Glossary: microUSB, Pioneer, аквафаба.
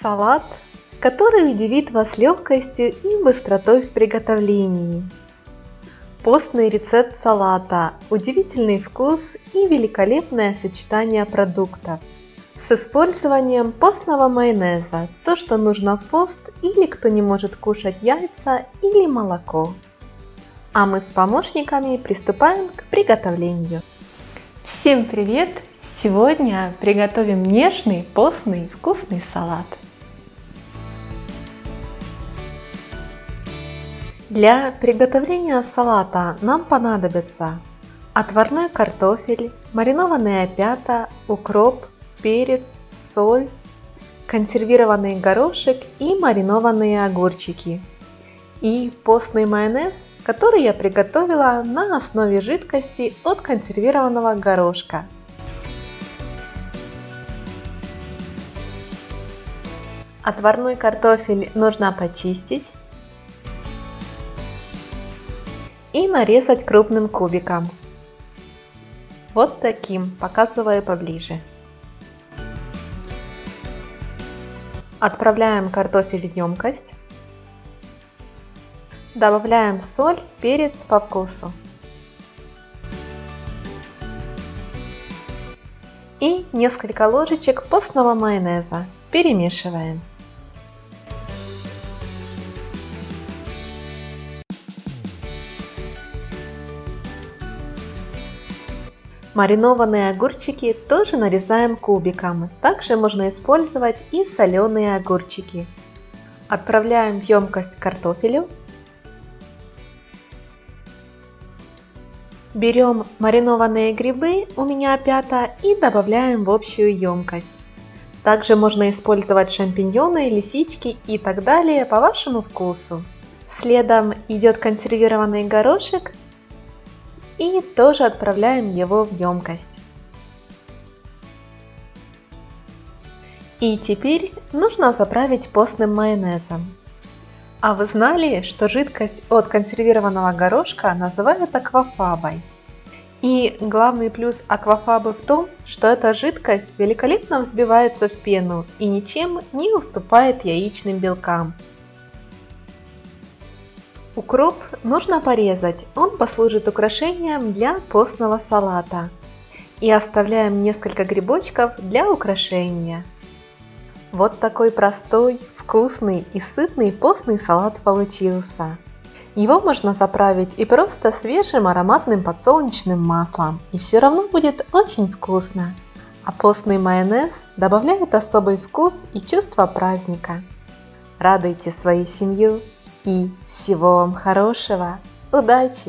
салат, который удивит вас легкостью и быстротой в приготовлении. Постный рецепт салата, удивительный вкус и великолепное сочетание продуктов с использованием постного майонеза, то, что нужно в пост или кто не может кушать яйца или молоко. А мы с помощниками приступаем к приготовлению. Всем привет! Сегодня приготовим нежный, постный, вкусный салат. Для приготовления салата нам понадобится отварной картофель, маринованные опята, укроп, перец, соль, консервированный горошек и маринованные огурчики. И постный майонез, который я приготовила на основе жидкости от консервированного горошка. Отварной картофель нужно почистить и нарезать крупным кубиком. Вот таким, показываю поближе. Отправляем картофель в емкость. Добавляем соль, перец по вкусу. И несколько ложечек постного майонеза. Перемешиваем. Маринованные огурчики тоже нарезаем кубиком. Также можно использовать и соленые огурчики. Отправляем в емкость картофелю. Берем маринованные грибы, у меня опята, и добавляем в общую емкость. Также можно использовать шампиньоны, лисички и так далее по вашему вкусу. Следом идет консервированный горошек. И тоже отправляем его в емкость. И теперь нужно заправить постным майонезом. А вы знали, что жидкость от консервированного горошка называют аквафабой? И главный плюс аквафабы в том, что эта жидкость великолепно взбивается в пену и ничем не уступает яичным белкам. Укроп нужно порезать, он послужит украшением для постного салата. И оставляем несколько грибочков для украшения. Вот такой простой, вкусный и сытный постный салат получился. Его можно заправить и просто свежим ароматным подсолнечным маслом, и все равно будет очень вкусно. А постный майонез добавляет особый вкус и чувство праздника. Радуйте свою семью! И всего вам хорошего! Удачи!